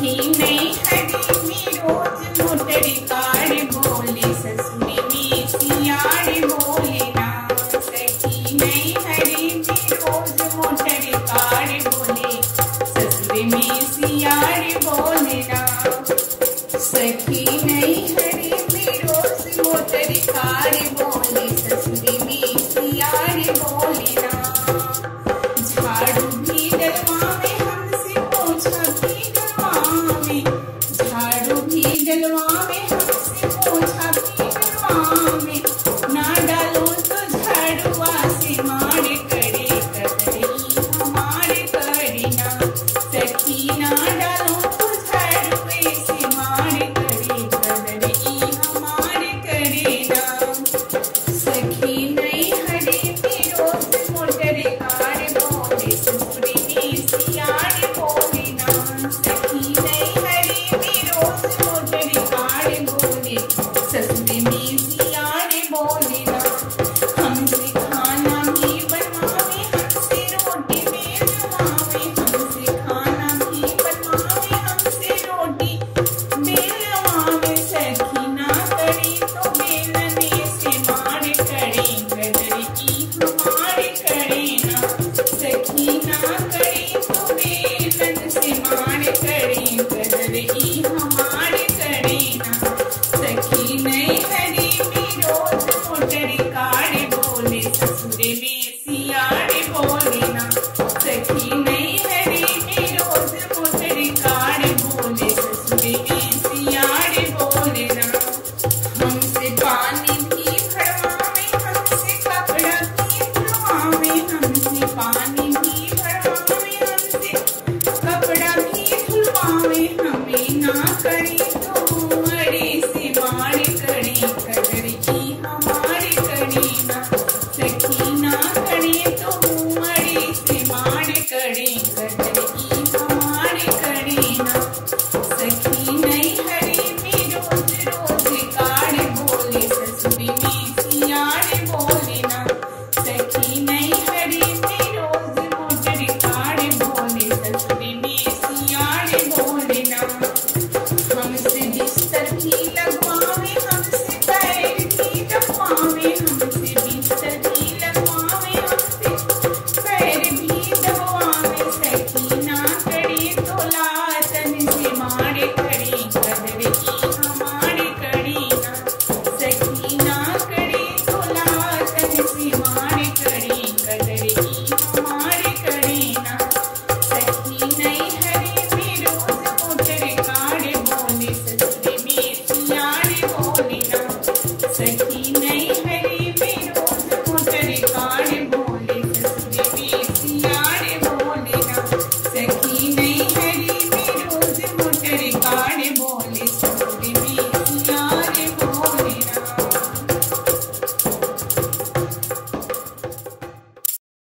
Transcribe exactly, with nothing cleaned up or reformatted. ही